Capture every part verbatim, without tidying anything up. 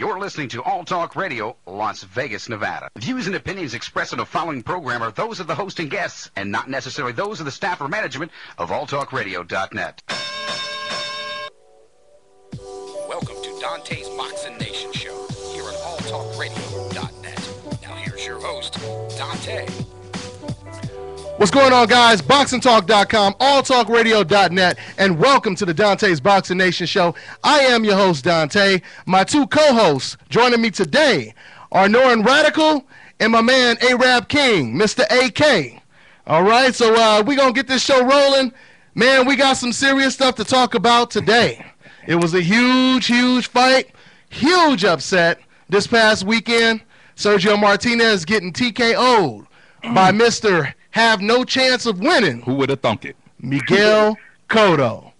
You're listening to All Talk Radio, Las Vegas, Nevada. Views and opinions expressed on the following program are those of the host and guests, and not necessarily those of the staff or management of All Talk Radio dot net. Welcome to Dante's Boxing Nation Show here on All Talk Radio dot net. Now here's your host, Dante. What's going on, guys? Boxing Talk dot com, All Talk Radio dot net, and welcome to the Dante's Boxing Nation Show. I am your host, Dante. My two co-hosts joining me today are Norrin Radical and my man A-Rab King, Mister A K. All right, so uh, we're going to get this show rolling. Man, we got some serious stuff to talk about today. It was a huge, huge fight, huge upset this past weekend. Sergio Martínez getting T K O'd by Mister Have No Chance of Winning. Who would have thunk it? Miguel Cotto.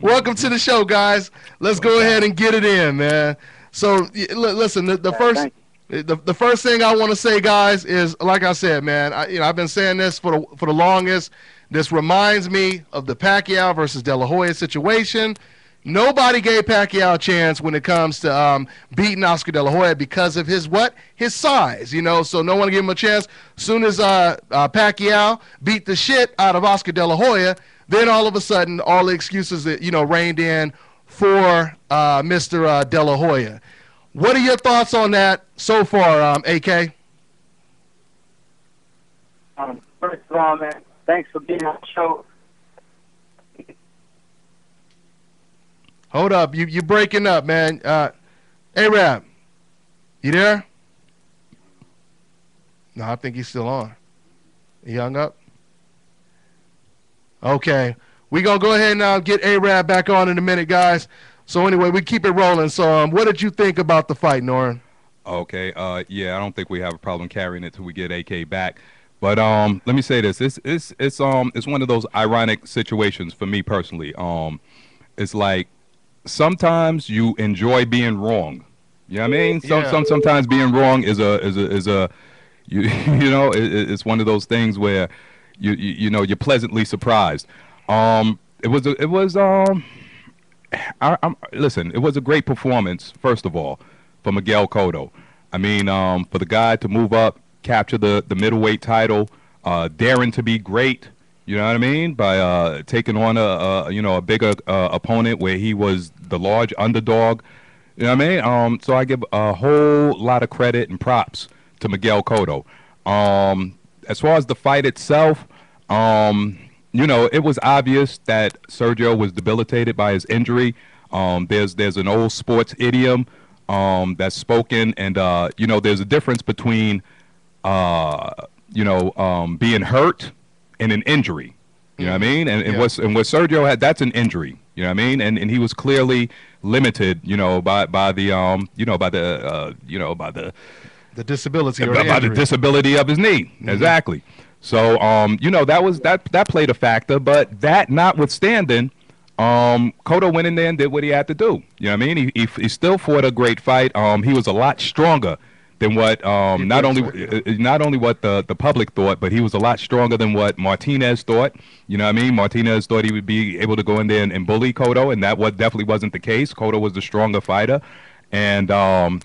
Welcome to the show, guys. Let's go ahead and get it in, man. So, listen, the, the first the, the first thing I want to say, guys, is, like I said, man, I, you know, I've been saying this for the, for the longest. This reminds me of the Pacquiao versus De La Hoya situation. Nobody gave Pacquiao a chance when it comes to um, beating Oscar De La Hoya because of his what? His size, you know, so no one gave him a chance. Soon as uh, uh, Pacquiao beat the shit out of Oscar De La Hoya, then all of a sudden all the excuses that, you know, rained in for uh, Mister Uh, De La Hoya. What are your thoughts on that so far, um, A K? Um, first of all, man, thanks for being on the show. Hold up, you you breaking up, man. Uh, A-Rab, you there? No, I think he's still on. He hung up. Okay, we gonna go ahead and uh, get A-Rab back on in a minute, guys. So anyway, we keep it rolling. So, um, what did you think about the fight, Norrin? Okay, uh, yeah, I don't think we have a problem carrying it till we get A K back. But um, let me say this: it's it's it's um it's one of those ironic situations for me personally. Um, it's like, sometimes you enjoy being wrong. You know what I mean? Some, yeah. some sometimes being wrong is a is a is a you you know it, it's one of those things where you, you you know you're pleasantly surprised. Um, it was a, it was um, I, I'm listen. It was a great performance, first of all, for Miguel Cotto. I mean, um, for the guy to move up, capture the the middleweight title, uh, daring to be great. You know what I mean? By uh, taking on a, a you know a bigger uh, opponent where he was the large underdog. You know what I mean? Um, so I give a whole lot of credit and props to Miguel Cotto. Um, as far as the fight itself, um, you know, it was obvious that Sergio was debilitated by his injury. Um, there's there's an old sports idiom um, that's spoken, and uh, you know, there's a difference between uh, you know um, being hurt and an injury, you know what I mean? And, and, yeah. what's, and what Sergio had, that's an injury, you know what I mean? And, and he was clearly limited, you know, by, by the, um, you know, by the, uh, you know, by the... The disability. By, or the by the disability of his knee, mm-hmm. Exactly. So, um, you know, that was, that, that played a factor, but that notwithstanding, um, Cotto went in there and did what he had to do, you know what I mean? He, he, he still fought a great fight. Um, he was a lot stronger than what um, not only not only what the the public thought, but he was a lot stronger than what Martinez thought. You know what I mean? Martinez thought he would be able to go in there and, and bully Cotto, and that what definitely wasn't the case. Cotto was the stronger fighter, and um,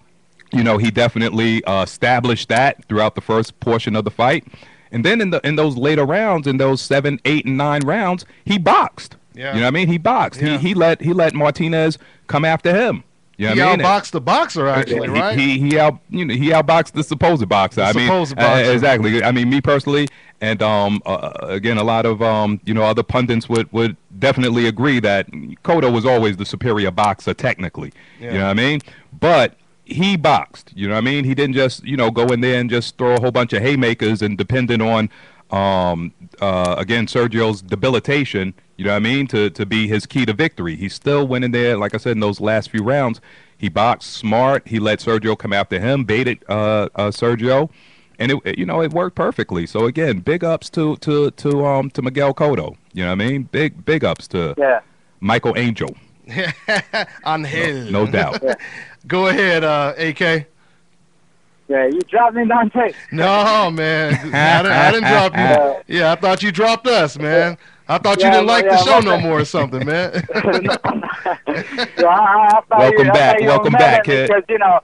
you know, he definitely uh, established that throughout the first portion of the fight, and then in the in those later rounds, in those seven, eight, and nine rounds, he boxed. Yeah. You know what I mean? He boxed. Yeah. He he let he let Martinez come after him. You know he I mean? outboxed the boxer, actually, he, right? He he out you know he outboxed the supposed boxer. The I mean, supposed boxer. Uh, exactly. I mean, me personally, and um uh, again, a lot of um you know other pundits would would definitely agree that Cotto was always the superior boxer technically. Yeah. You know what I mean? But he boxed. You know what I mean? He didn't just you know go in there and just throw a whole bunch of haymakers and depending on um uh again Sergio's debilitation. You know what I mean? To to be his key to victory. He still went in there, like I said, in those last few rounds. He boxed smart. He let Sergio come after him, baited uh, uh, Sergio, and it, it you know it worked perfectly. So again, big ups to to to um to Miguel Cotto. You know what I mean? Big big ups to yeah. Michael Angel. Angel, no, no doubt. Yeah. Go ahead, uh, A K. Yeah, you dropped me, Dante. No, man, I didn't, I didn't drop you. Yeah, I thought you dropped us, man. I thought yeah, you didn't like yeah, the show no more or something, man. So I, I Welcome you, back. Welcome back, kid. Because, you know,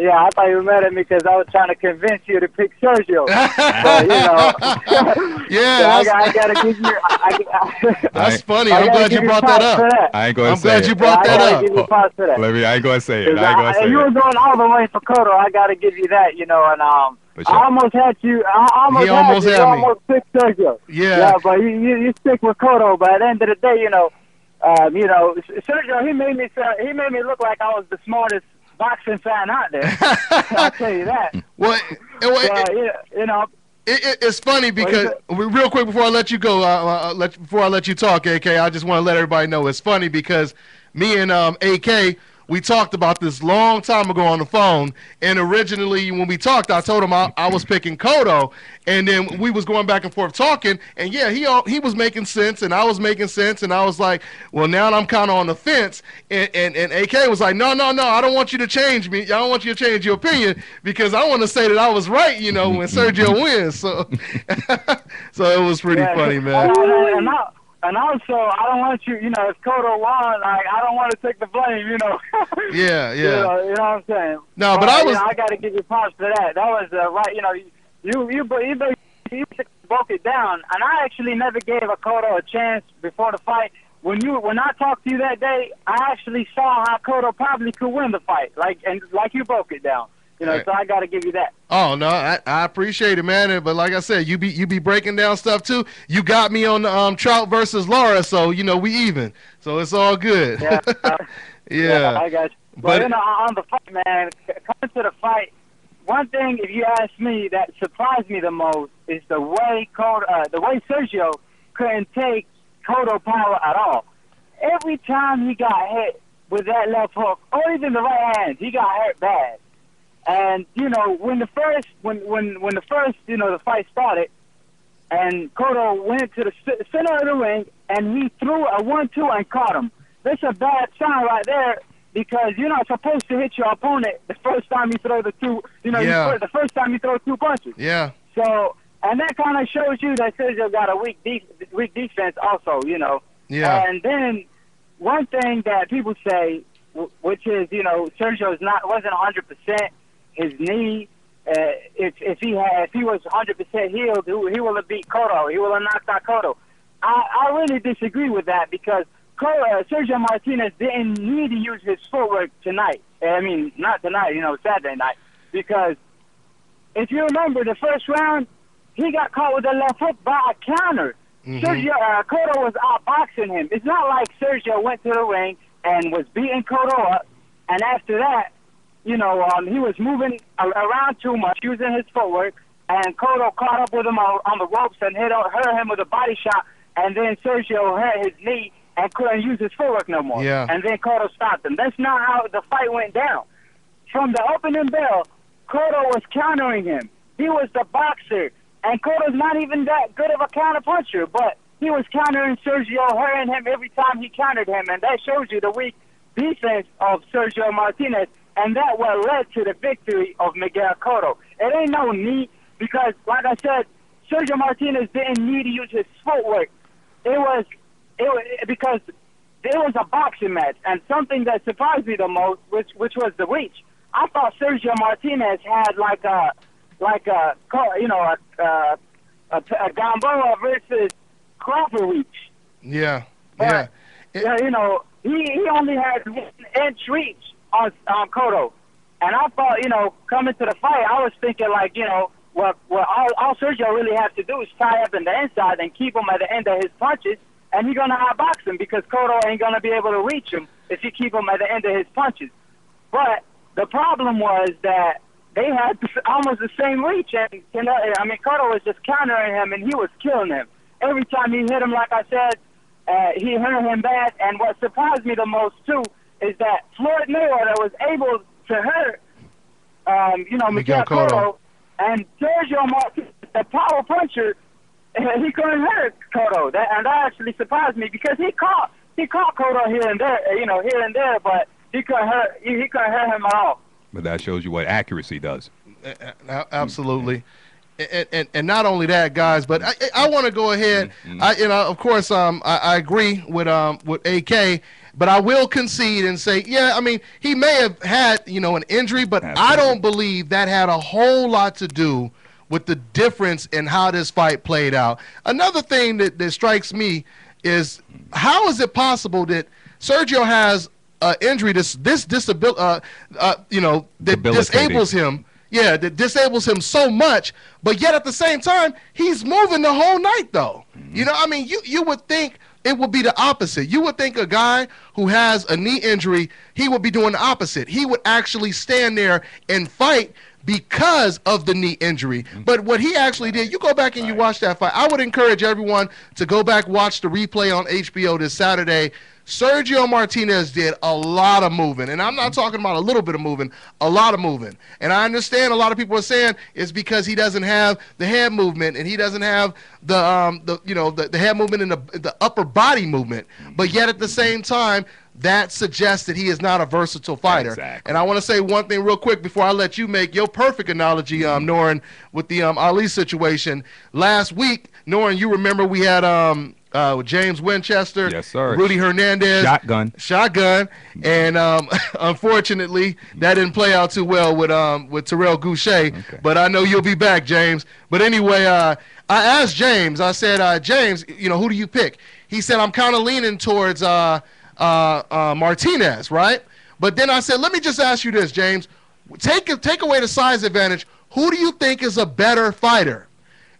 yeah, I thought you were mad at me because I was trying to convince you to pick Sergio. But, you know, yeah, so I, I gotta give you. I, I, that's I, funny. I'm glad you brought that up. That. I ain't going to say it. I'm glad you brought yeah, that up. Oh, let me. I ain't going to say it. I ain't going to say it. You were going all the way for Cotto. I gotta give you that. You know, and um. I almost had you. I almost he had almost you. Had you me. Almost picked Sergio. Yeah. Yeah, but you, you, you stick with Cotto. But at the end of the day, you know, um, you know, Sergio, he made me he made me look like I was the smartest boxing fan out there. I'll tell you that. Well, it, well but, it, you know, it, it, it's funny because real quick before I let you go, uh, uh, let before I let you talk, A K, I just want to let everybody know it's funny because me and um, A K. We talked about this long time ago on the phone, and originally when we talked, I told him I, I was picking Cotto, and then we was going back and forth talking, and yeah, he all, he was making sense, and I was making sense, and I was like, well, now I'm kind of on the fence, and, and, and A K was like, no, no, no, I don't want you to change me. I don't want you to change your opinion because I want to say that I was right, you know, when Sergio wins. So so it was pretty yeah, funny, man. And also, I don't want you, you know, it's Cotto won, like, I don't want to take the blame, you know. yeah, yeah. You know, you know what I'm saying? No, but, but I was... You know, I got to give you props for that. That was, uh, right, you know, you you, you, you you broke it down, and I actually never gave a Cotto a chance before the fight. When you when I talked to you that day, I actually saw how Cotto probably could win the fight, like, and like you broke it down. You know, right. So I got to give you that. Oh, no, I, I appreciate it, man. But like I said, you be you be breaking down stuff, too. You got me on um, Trout versus Lara, so, you know, we even. So it's all good. Yeah, uh, yeah. yeah I got you. But, but, you know, on the fight, man, coming to the fight, one thing, if you ask me, that surprised me the most is the way Cotto, uh, the way Sergio couldn't take Cotto power at all. Every time he got hit with that left hook, or even the right hand, he got hurt bad. And you know when the first when when when the first you know the fight started, and Cotto went to the center of the ring and he threw a one two and caught him. That's a bad sign right there because you're not supposed to hit your opponent the first time you throw the two. You know yeah. you the first time you throw two punches. Yeah. So and that kind of shows you that Sergio got a weak de weak defense also. You know. Yeah. And then one thing that people say, which is you know Sergio is not wasn't one hundred percent. His knee, uh, if, if he had, if he was one hundred percent healed, he, he would have beat Cotto. He would have knocked out Cotto. I, I really disagree with that because Cotto, uh, Sergio Martinez didn't need to use his footwork tonight. I mean, not tonight, you know, Saturday night. Because if you remember the first round, he got caught with a left hook by a counter. Mm-hmm. Sergio, uh, Cotto was outboxing him. It's not like Sergio went to the ring and was beating Cotto up, and after that, you know, um, he was moving around too much, using his footwork, and Cotto caught up with him on, on the ropes and hit, hurt him with a body shot, and then Sergio hurt his knee and couldn't use his footwork no more. Yeah. And then Cotto stopped him. That's not how the fight went down. From the opening bell, Cotto was countering him. He was the boxer, and Cotto's not even that good of a counter puncher, but he was countering Sergio, hurting him every time he countered him, and that shows you the weak defense of Sergio Martinez. And that what led to the victory of Miguel Cotto. It ain't no need because, like I said, Sergio Martinez didn't need to use his footwork. It was, it was because it was a boxing match, and something that surprised me the most, which which was the reach. I thought Sergio Martinez had like a, like a you know a a, a, a Gamboa versus Crawford reach. Yeah, but, yeah. It, you know, he he only had one inch reach on um, Cotto. And I thought, you know, coming to the fight, I was thinking like, you know, well, well all, all Sergio really has to do is tie up in the inside and keep him at the end of his punches, and he's going to outbox him because Cotto ain't going to be able to reach him if you keep him at the end of his punches. But the problem was that they had almost the same reach, and, you know, I mean, Cotto was just countering him, and he was killing him. Every time he hit him, like I said, uh, he hurt him bad, and what surprised me the most, too, is that Floyd Mayweather was able to hurt, um, you know, Miguel Cotto, and Sergio Martinez, the power puncher, he couldn't hurt Cotto. That, and that actually surprised me because he caught he caught Cotto here and there, you know, here and there, but he couldn't hurt he, he couldn't hurt him at all. But that shows you what accuracy does. Uh, absolutely. And, and, and not only that, guys, but I, I want to go ahead. Mm-hmm. I, you know, of course, um, I, I agree with um, with A K, but I will concede and say, yeah, I mean, he may have had, you know, an injury, but absolutely. I don't believe that had a whole lot to do with the difference in how this fight played out. Another thing that, that strikes me is how is it possible that Sergio has an injury, this this disabil uh, uh, you know, that disables him. Yeah, that disables him so much, but yet at the same time, he's moving the whole night, though. Mm-hmm. You know, I mean, you, you would think it would be the opposite. You would think a guy who has a knee injury, he would be doing the opposite. He would actually stand there and fight because of the knee injury. Mm-hmm. But what he actually did, you go back and you watch that fight. I would encourage everyone to go back, watch the replay on H B O this Saturday. Sergio Martinez did a lot of moving, and I'm not talking about a little bit of moving, a lot of moving. And I understand a lot of people are saying it's because he doesn't have the hand movement and he doesn't have the um the you know the, the hand movement and the the upper body movement. But yet at the same time, that suggests that he is not a versatile fighter. Exactly. And I want to say one thing real quick before I let you make your perfect analogy, um, Norrin, with the um, Ali situation. Last week, Norrin, you remember we had um. Uh, James Winchester, yes, sir. Rudy Hernandez, shotgun, shotgun, and um, unfortunately that didn't play out too well with um with Terrell Goucher. Okay. But I know you'll be back, James. But anyway, uh, I asked James. I said, uh, James, you know, who do you pick? He said, I'm kind of leaning towards uh, uh, uh, Martinez, right? But then I said, let me just ask you this, James. Take take away the size advantage. Who do you think is a better fighter?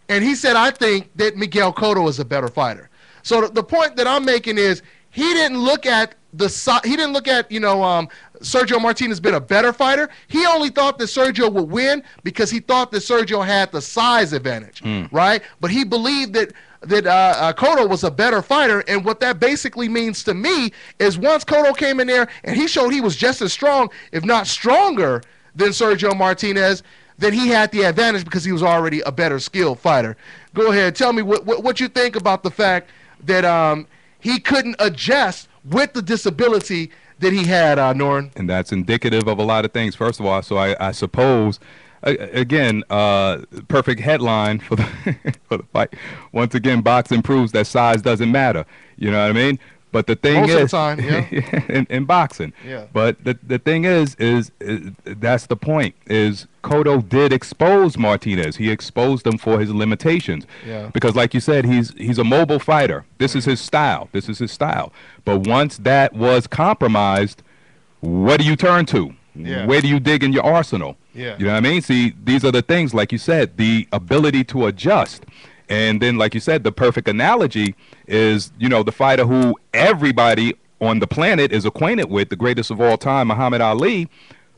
And he said, I think that Miguel Cotto is a better fighter. So the point that I'm making is he didn't look at the – he didn't look at, you know, um, Sergio Martinez being a better fighter. He only thought that Sergio would win because he thought that Sergio had the size advantage, mm. right? But he believed that – that uh, uh, Cotto was a better fighter, and what that basically means to me is once Cotto came in there and he showed he was just as strong, if not stronger, than Sergio Martinez, then he had the advantage because he was already a better skilled fighter. Go ahead. Tell me what, what, what you think about the fact that um, he couldn't adjust with the disability that he had, uh, Norrin. And that's indicative of a lot of things, first of all. So I, I suppose... Again, uh, perfect headline for the, for the fight. Once again, boxing proves that size doesn't matter. You know what I mean? But the thing Most is, of the time, yeah. in, in boxing. Yeah. But the the thing is, is, is that's the point. Is Cotto did expose Martinez. He exposed him for his limitations. Yeah. Because, like you said, he's he's a mobile fighter. This is his style. This is his style. But once that was compromised, what do you turn to? Yeah. Where do you dig in your arsenal? Yeah. You know what I mean? See, these are the things, like you said, the ability to adjust. And then, like you said, the perfect analogy is, you know, the fighter who everybody on the planet is acquainted with, the greatest of all time, Muhammad Ali,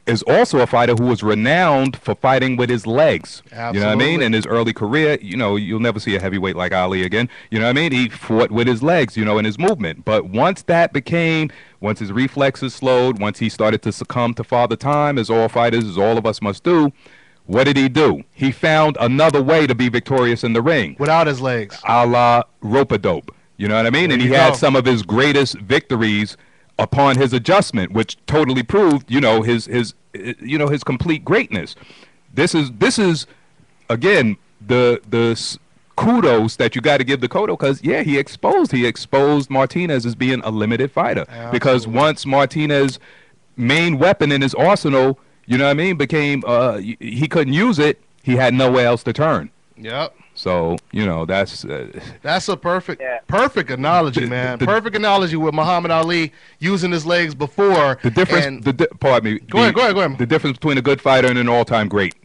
is also a fighter who was renowned for fighting with his legs. Absolutely. You know what I mean? In his early career, you know, you'll never see a heavyweight like Ali again. You know what I mean? He fought with his legs, you know, in his movement. But once that became... Once his reflexes slowed, once he started to succumb to Father Time, as all fighters, as all of us must do, what did he do? He found another way to be victorious in the ring. Without his legs. A la rope-a-dope. You know what I mean? There and he had go. some of his greatest victories upon his adjustment, which totally proved, you know, his, his, you know, his complete greatness. This is, this is again, the... the kudos that you got to give to Cotto, because yeah, he exposed he exposed Martinez as being a limited fighter. Absolutely. Because once Martinez's main weapon in his arsenal, you know what I mean, became uh he couldn't use it, he had nowhere else to turn. Yep. So you know that's uh, that's a perfect yeah. perfect analogy, man. The, the, perfect analogy with Muhammad Ali using his legs before the difference. And, the di pardon me. Go the, ahead, go ahead, go ahead. The difference between a good fighter and an all-time great.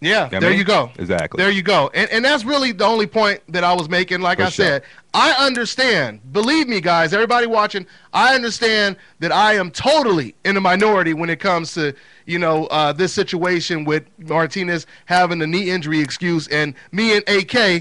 Yeah, there you go. Exactly. There you go. And and that's really the only point that I was making. Like I said, I understand. Believe me, guys, everybody watching, I understand that I am totally in the minority when it comes to, you know, uh, this situation with Martinez having the knee injury excuse and me and A K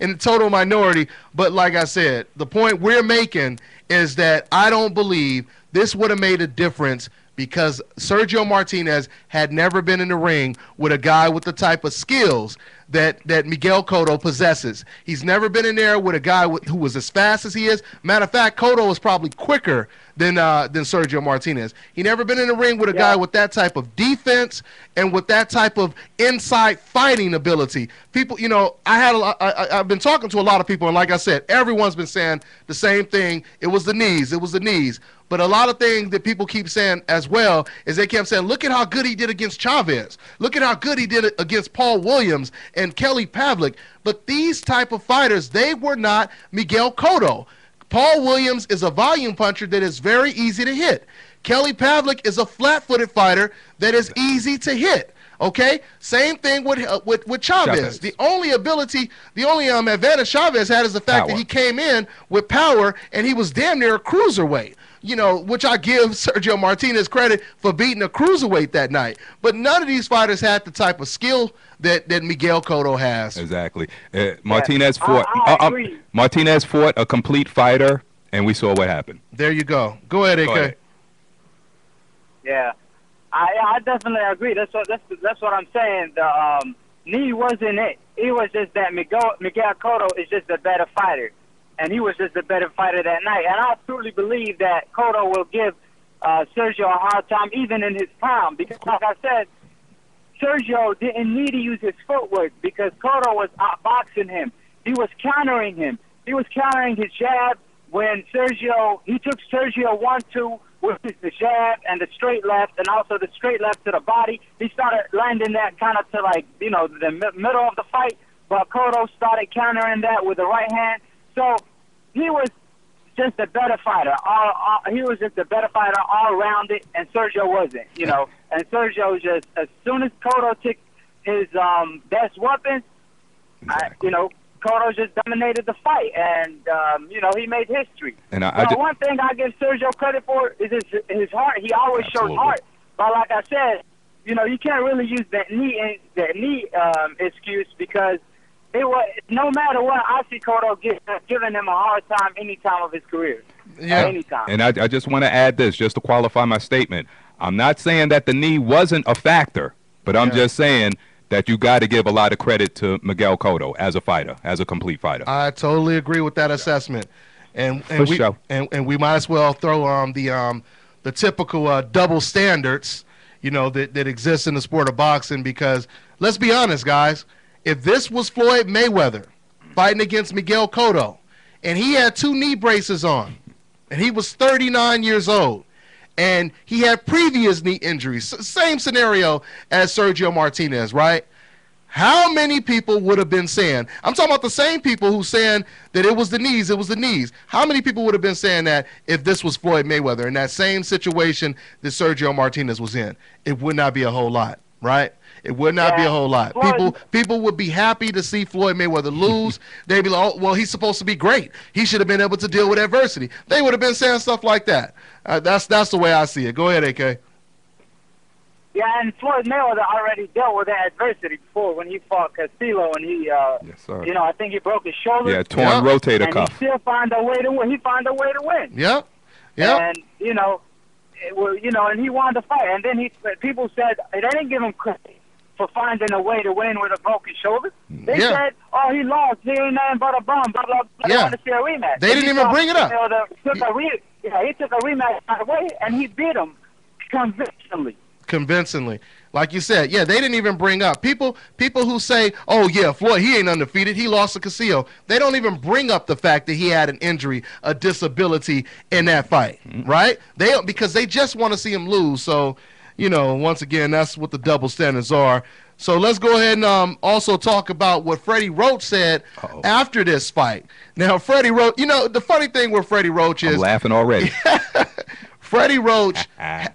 in the total minority. But like I said, the point we're making is that I don't believe this would have made a difference because Sergio Martinez had never been in the ring with a guy with the type of skills that, that Miguel Cotto possesses. He's never been in there with a guy with, who was as fast as he is. Matter of fact, Cotto is probably quicker than, uh, than Sergio Martinez. He never been in the ring with a yeah. guy with that type of defense and with that type of inside fighting ability. People, you know, I had a, I, I've been talking to a lot of people, and like I said, everyone's been saying the same thing. It was the knees. It was the knees. But a lot of things that people keep saying as well is they kept saying, look at how good he did against Chavez. Look at how good he did against Paul Williams and Kelly Pavlik. But these type of fighters, they were not Miguel Cotto. Paul Williams is a volume puncher that is very easy to hit. Kelly Pavlik is a flat-footed fighter that is easy to hit. Okay, same thing with uh, with with Chavez. Chavez. The only ability, the only um, advantage Chavez had is the fact power. that he came in with power and he was damn near a cruiserweight. You know, which I give Sergio Martinez credit for beating a cruiserweight that night. But none of these fighters had the type of skill that that Miguel Cotto has. Exactly. Uh, Martinez yeah. fought. I, I agree. Uh, uh, Martinez fought a complete fighter, and we saw what happened. There you go. Go ahead, A K. Go ahead. Yeah. I, I definitely agree. That's what that's that's what I'm saying. The um, knee wasn't it. It was just that Miguel Miguel Cotto is just a better fighter, and he was just a better fighter that night. And I truly believe that Cotto will give uh, Sergio a hard time, even in his prime, because like I said, Sergio didn't need to use his footwork because Cotto was outboxing him. He was countering him. He was countering his jab when Sergio he took Sergio one two. With the jab and the straight left, and also the straight left to the body, he started landing that kind of to like you know the middle of the fight. But Cotto started countering that with the right hand, so he was just a better fighter. All, all, he was just a better fighter all rounded, and Sergio wasn't, you know. And Sergio just as soon as Cotto took his um, best weapons, exactly. I, you know. Cotto just dominated the fight, and, um, you know, he made history. And I, I just, one thing I give Sergio credit for is his, his heart. He always absolutely. showed heart. But like I said, you know, you can't really use that knee that knee um, excuse because it was, no matter what, I see Cotto give, giving him a hard time any time of his career. Yeah. Any time. And I, I just want to add this just to qualify my statement. I'm not saying that the knee wasn't a factor, but I'm yeah. just saying – that you got to give a lot of credit to Miguel Cotto as a fighter, as a complete fighter. I totally agree with that assessment, and and For we sure. and, and we might as well throw um the um the typical uh, double standards, you know, that that exists in the sport of boxing. Because let's be honest, guys, if this was Floyd Mayweather fighting against Miguel Cotto, and he had two knee braces on, and he was thirty-nine years old. And he had previous knee injuries. Same scenario as Sergio Martinez, right? How many people would have been saying, I'm talking about the same people who saying that it was the knees, it was the knees. How many people would have been saying that if this was Floyd Mayweather in that same situation that Sergio Martinez was in? It would not be a whole lot, right? It would not yeah. be a whole lot. Floyd. People people would be happy to see Floyd Mayweather lose. They'd be like, oh, well, he's supposed to be great. He should have been able to deal with adversity. They would have been saying stuff like that. Uh, that's that's the way I see it. Go ahead, A K. Yeah, and Floyd Mayweather already dealt with that adversity before when he fought Castillo, and he, uh, yes, you know, I think he broke his shoulder. Yeah, torn yep. rotator and cuff. He still found a way to win. He found a way to win. Yep. Yep. And, you know, it was, you know, and he won the fight. And then he people said, they didn't give him credit for finding a way to win with a broken shoulder. They yeah. said, oh, he lost. He ain't nothing but a bum. Blah, blah, blah. Yeah. They, a rematch. they didn't even bring it up. Took yeah. a re yeah, he took a rematch right away, and he beat him convincingly. Convincingly. Like you said, yeah, they didn't even bring up. People people who say, oh, yeah, Floyd, he ain't undefeated. He lost to Castillo. They don't even bring up the fact that he had an injury, a disability in that fight, mm-hmm. right? They because they just want to see him lose, so... You know, once again, that's what the double standards are. So let's go ahead and um, also talk about what Freddie Roach said Uh-oh. after this fight. Now, Freddie Roach, you know, the funny thing with Freddie Roach is... I'm laughing already. Freddie Roach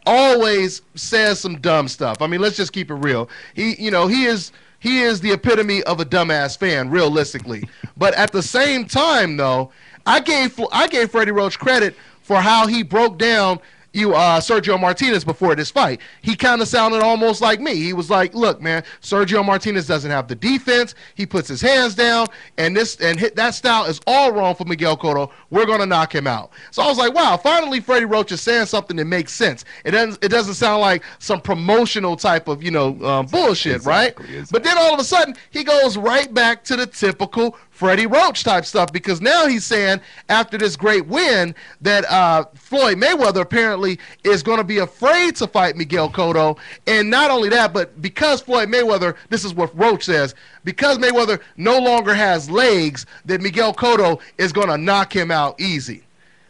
always says some dumb stuff. I mean, let's just keep it real. He, you know, he is... He is the epitome of a dumbass fan, realistically. But at the same time, though, I gave I gave Freddie Roach credit for how he broke down you uh, Sergio Martinez before this fight. He kind of sounded almost like me. He was like, look, man, Sergio Martinez doesn't have the defense. He puts his hands down, and this and hit, that style is all wrong for Miguel Cotto. We're going to knock him out. So I was like, wow, finally Freddie Roach is saying something that makes sense. It doesn't, it doesn't sound like some promotional type of, you know, um, bullshit, exactly, right? Exactly. But then all of a sudden, he goes right back to the typical Freddie Roach type stuff, because now he's saying after this great win that uh, Floyd Mayweather apparently is going to be afraid to fight Miguel Cotto. And not only that, but because Floyd Mayweather, this is what Roach says, because Mayweather no longer has legs, that Miguel Cotto is going to knock him out easy.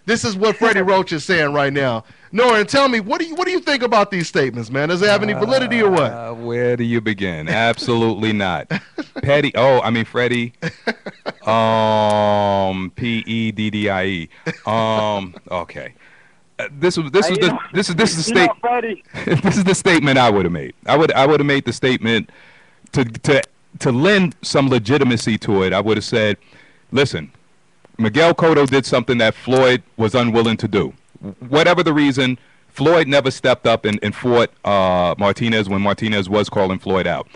This is what Freddie Roach is saying right now. Norrin, tell me, what do you what do you think about these statements, man? Does it have any validity or what? Uh, where do you begin? Absolutely not. Petty. Oh, I mean Freddie. Um, P E D D I E. Um, okay. Uh, this was this was the this is this is the statement. This is the statement I would have made. I would I would have made the statement to to to lend some legitimacy to it. I would have said, listen, Miguel Cotto did something that Floyd was unwilling to do. Whatever the reason, Floyd never stepped up and, and fought uh, Martinez when Martinez was calling Floyd out.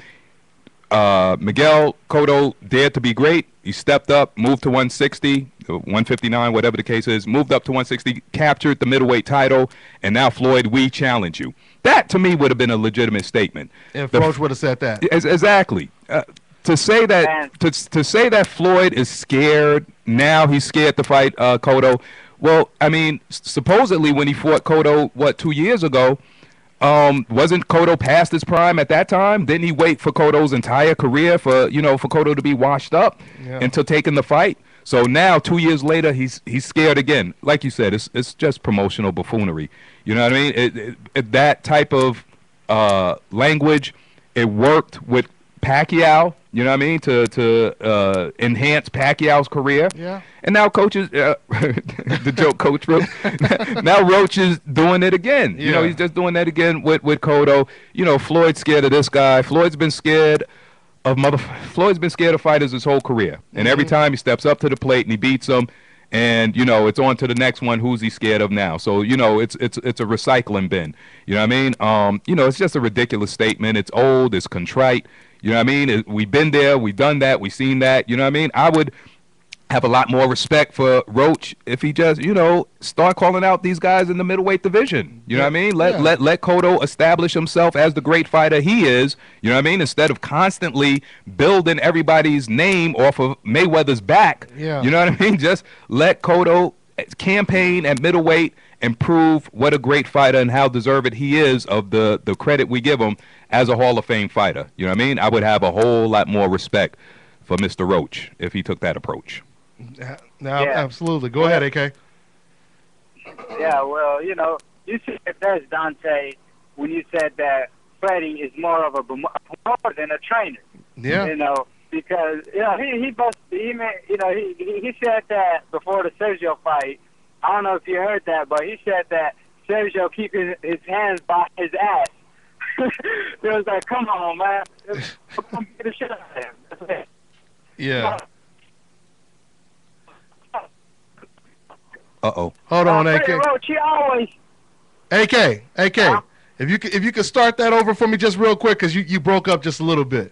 Uh, Miguel Cotto dared to be great. He stepped up, moved to one sixty, one fifty-nine, whatever the case is, moved up to one sixty, captured the middleweight title, and now, Floyd, we challenge you. That, to me, would have been a legitimate statement. If Roach would have said that. Exactly. Uh, To say that to to say that Floyd is scared now, he's scared to fight uh, Cotto. Well, I mean, supposedly when he fought Cotto, what two years ago, um, wasn't Cotto past his prime at that time? Didn't he wait for Cotto's entire career for you know for Cotto to be washed up yeah. until taking the fight? So now two years later, he's he's scared again. Like you said, it's it's just promotional buffoonery. You know what I mean? It, it, it, that type of uh, language, it worked with Pacquiao, you know what I mean, to to uh, enhance Pacquiao's career. Yeah. And now coaches, uh, the joke coach Roach, now Roach is doing it again. Yeah. You know, he's just doing that again with, with Cotto. You know, Floyd's scared of this guy. Floyd's been scared of mother. Floyd's been scared of fighters his whole career. And mm-hmm. every time he steps up to the plate and he beats them, and, you know, it's on to the next one. Who's he scared of now? So, you know, it's it's it's a recycling bin. You know what I mean? Um, you know, it's just a ridiculous statement. It's old. It's contrite. You know what I mean? We've been there. We've done that. We've seen that. You know what I mean? I would have a lot more respect for Roach if he just, you know, start calling out these guys in the middleweight division. You know yeah. what I mean? Let, yeah. let, let Cotto establish himself as the great fighter he is. You know what I mean? Instead of constantly building everybody's name off of Mayweather's back. Yeah. You know what I mean? Just let Cotto campaign at middleweight and prove what a great fighter and how deserving he is of the, the credit we give him as a Hall of Fame fighter. You know what I mean? I would have a whole lot more respect for Mister Roach if he took that approach. No, yeah. absolutely. Go yeah. ahead, A K. Yeah, well, you know, you should address Dante when you said that Freddie is more of a promoter than a trainer. Yeah. You know, because, you know, he, he, bust, he, you know, he, he said that before the Sergio fight. I don't know if you heard that, but he said that Sergio keep his, his hands by his ass. It was like, come on, man. Come get the shit out of him. That's it. Yeah. Uh-oh. Hold on, uh, A K. Roach, he always... A K, A K, uh, if you could, if you could start that over for me just real quick, because you, you broke up just a little bit.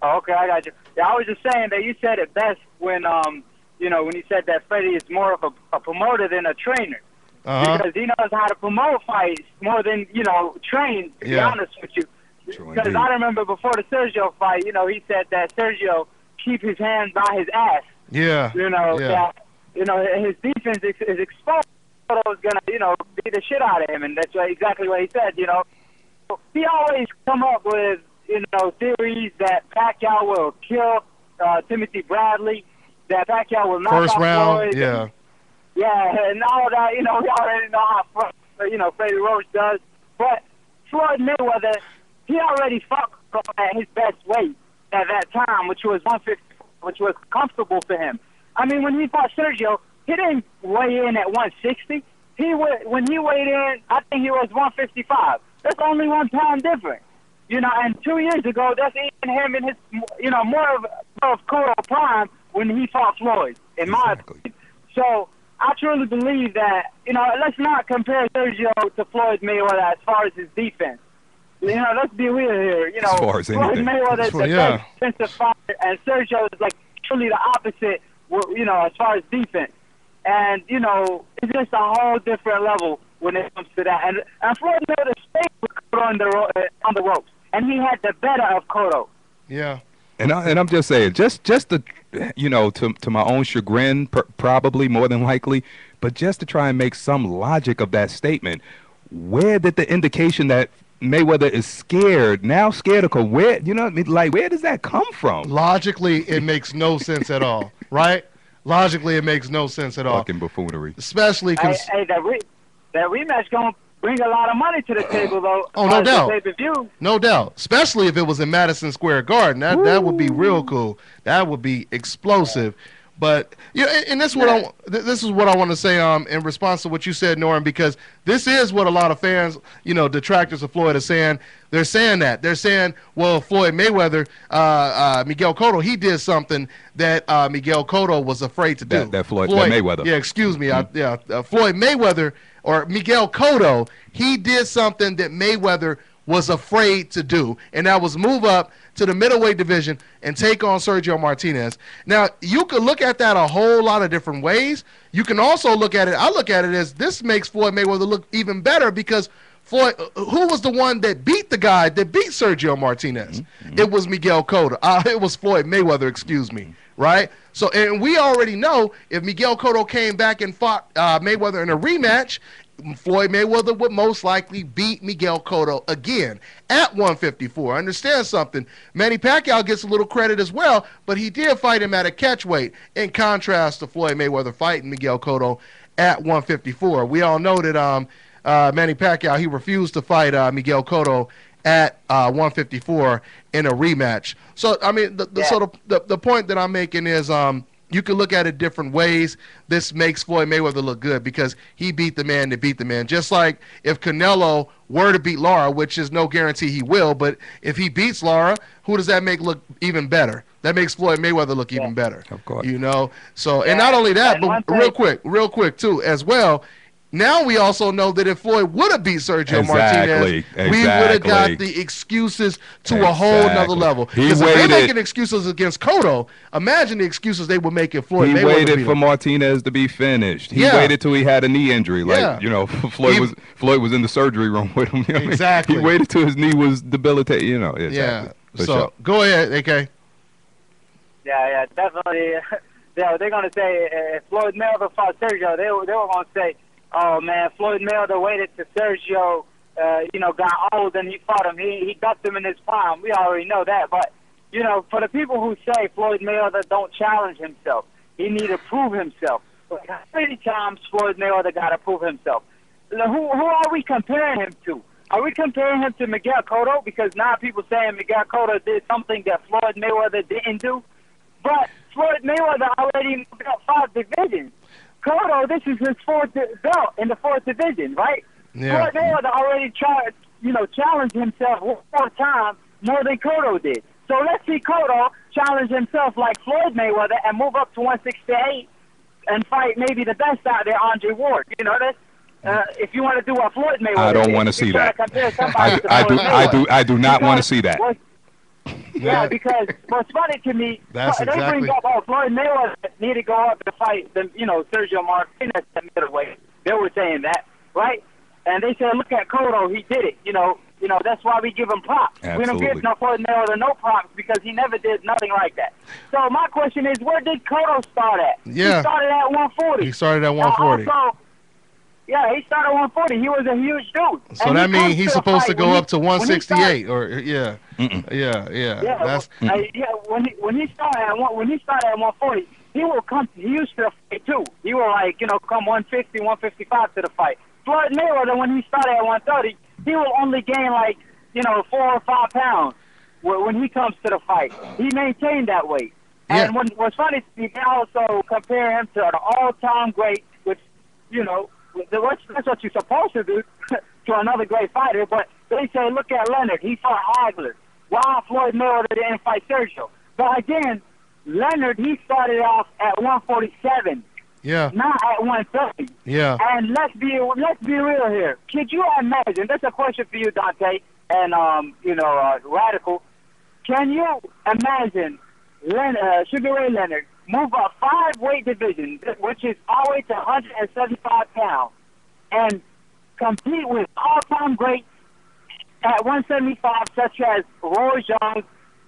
Oh, okay, I got you. Yeah, I was just saying that you said it best when... um. You know, when he said that Freddie is more of a, a promoter than a trainer. Uh-huh. Because he knows how to promote fights more than, you know, train, to yeah. be honest with you. Because I remember before the Sergio fight, you know, he said that Sergio keep his hands by his ass. Yeah. You know, yeah. that, you know, his defense is, is exposed. Cotto was going to, you know, beat the shit out of him. And that's exactly what he said, you know. He always come up with, you know, theories that Pacquiao will kill uh, Timothy Bradley. That Pacquiao will knock First out round, Floyd. yeah. Yeah, and all that, you know, we already know how, you know, Freddie Roach does. But Floyd Mayweather, he already fought at his best weight at that time, which was one fifty, which was comfortable for him. I mean, when he fought Sergio, he didn't weigh in at one sixty. He When he weighed in, I think he was one fifty-five. That's only one pound different. You know, and two years ago, that's even him in his, you know, more of, more of Cotto prime, when he fought Floyd, in exactly. my opinion. So I truly believe that, you know, let's not compare Sergio to Floyd Mayweather as far as his defense. You know, let's be real here. You know, as far as Floyd Mayweather is the best defensive fighter, and Sergio is like truly the opposite, you know, as far as defense. And, you know, it's just a whole different level when it comes to that. And, and Floyd Mayweather stayed with Cotto on the, ro- on the ropes, and he had the better of Cotto. Yeah. And, I, and I'm just saying, just just to, you know, to to my own chagrin, pr- probably more than likely, but just to try and make some logic of that statement, where did the indication that Mayweather is scared, now scared of Cotto, you know what I mean? Like, where does that come from? Logically, it makes no sense at all, right? Logically, it makes no sense at all. Fucking buffoonery. Especially because... Hey, hey, that, re- that rematch going to bring a lot of money to the table, though. Oh, no doubt. No doubt. Especially if it was in Madison Square Garden. That Woo. that would be real cool. That would be explosive. Yeah. But, you know, and, and that's what I, this is what I want to say um, in response to what you said, Norrin, because this is what a lot of fans, you know, detractors of Floyd are saying. They're saying that. They're saying, well, Floyd Mayweather, uh, uh, Miguel Cotto, he did something that uh, Miguel Cotto was afraid to do. That, that Floyd, Floyd that Mayweather. Yeah, excuse me. Mm-hmm. I, yeah, uh, Floyd Mayweather or Miguel Cotto, he did something that Mayweather was afraid to do, and that was move up to the middleweight division and take on Sergio Martinez. Now, you could look at that a whole lot of different ways. You can also look at it, I look at it as this makes Floyd Mayweather look even better because Floyd, who was the one that beat the guy that beat Sergio Martinez? Mm-hmm. It was Miguel Cotto. Uh, it was Floyd Mayweather, excuse me, right? So, and we already know if Miguel Cotto came back and fought uh, Mayweather in a rematch, Floyd Mayweather would most likely beat Miguel Cotto again at one fifty-four. I understand something. Manny Pacquiao gets a little credit as well, but he did fight him at a catchweight in contrast to Floyd Mayweather fighting Miguel Cotto at one fifty-four. We all know that um, uh, Manny Pacquiao, he refused to fight uh, Miguel Cotto at uh, one fifty-four in a rematch. So, I mean, the, the, yeah. so the, the, the point that I'm making is um, – you can look at it different ways. This makes Floyd Mayweather look good because he beat the man that beat the man. Just like if Canelo were to beat Lara, which is no guarantee he will, but if he beats Lara, who does that make look even better? That makes Floyd Mayweather look yeah. even better. Of course. You know? So, yeah. and not only that, and but thing- real quick, real quick, too, as well, now we also know that if Floyd would have beat Sergio exactly, Martinez, exactly. we would have got the excuses to exactly. a whole nother level. Because if waited. they're making excuses against Cotto, imagine the excuses they would make if Floyd. He Mayweather waited for him. Martinez to be finished. He yeah. waited till he had a knee injury. Like yeah. you know, Floyd he, was Floyd was in the surgery room with him. You know exactly. I mean? He waited till his knee was debilitated. You know. Exactly. Yeah. For so sure. go ahead, A K. Yeah, yeah, definitely. Yeah, they're gonna say if Floyd Mayweather fought Sergio, they were, they were gonna say, oh, man, Floyd Mayweather waited till Sergio, uh, you know, got old and he fought him. He he ducked him in his palm. We already know that. But, you know, for the people who say Floyd Mayweather don't challenge himself, he need to prove himself. But how many times Floyd Mayweather got to prove himself? Who who are we comparing him to? Are we comparing him to Miguel Cotto? Because now people saying Miguel Cotto did something that Floyd Mayweather didn't do. But Floyd Mayweather already moved up five divisions. Cotto, this is his fourth belt in the fourth division, right? Yeah. Floyd Mayweather already tried, you know, challenged himself one time more than Cotto did. So let's see Cotto challenge himself like Floyd Mayweather and move up to one sixty-eight and fight maybe the best out there, Andre Ward. You know, that's uh, if you want to do what Floyd Mayweather, I don't want to see that. I do, I do, I do, I do not want to see that. Yeah, because what's funny to me, That's they exactly. bring up, oh, Floyd Mayweather need to go up and fight, the, you know, Sergio Martinez at middleweight. They were saying that, right? And they said, look at Cotto, he did it. You know, you know that's why we give him props. Absolutely. We don't give no Floyd Mayweather no props because he never did nothing like that. So my question is, where did Cotto start at? Yeah. He started at one forty. He started at one forty. Now, also, yeah, he started at one forty. He was a huge dude. So and that he means he's to supposed to go up to one sixty-eight, or yeah, yeah, yeah, yeah. That's when, I, yeah. When he, when he started at one, when he started at one forty, he will come. He used to fight too. He will like you know come one fifty, one fifty-five to the fight. Floyd Mayweather, when he started at one thirty, he will only gain like you know four or five pounds when he comes to the fight. He maintained that weight. Yeah. And when, what's funny, they also compare him to an all-time great, which you know. That's what you're supposed to do to another great fighter, but they say, look at Leonard. He fought Hagler. Why Floyd Mayweather didn't fight Sergio? But again, Leonard, he started off at one forty-seven. Yeah. Not at one thirty. Yeah. And let's be let's be real here. Could you imagine? That's a question for you, Dante, and um, you know, uh, Radical. Can you imagine Leonard, uh, Sugar Ray Leonard move up five weight divisions, which is always one hundred seventy-five pounds, and compete with all-time greats at one seventy-five, such as Roy Jones,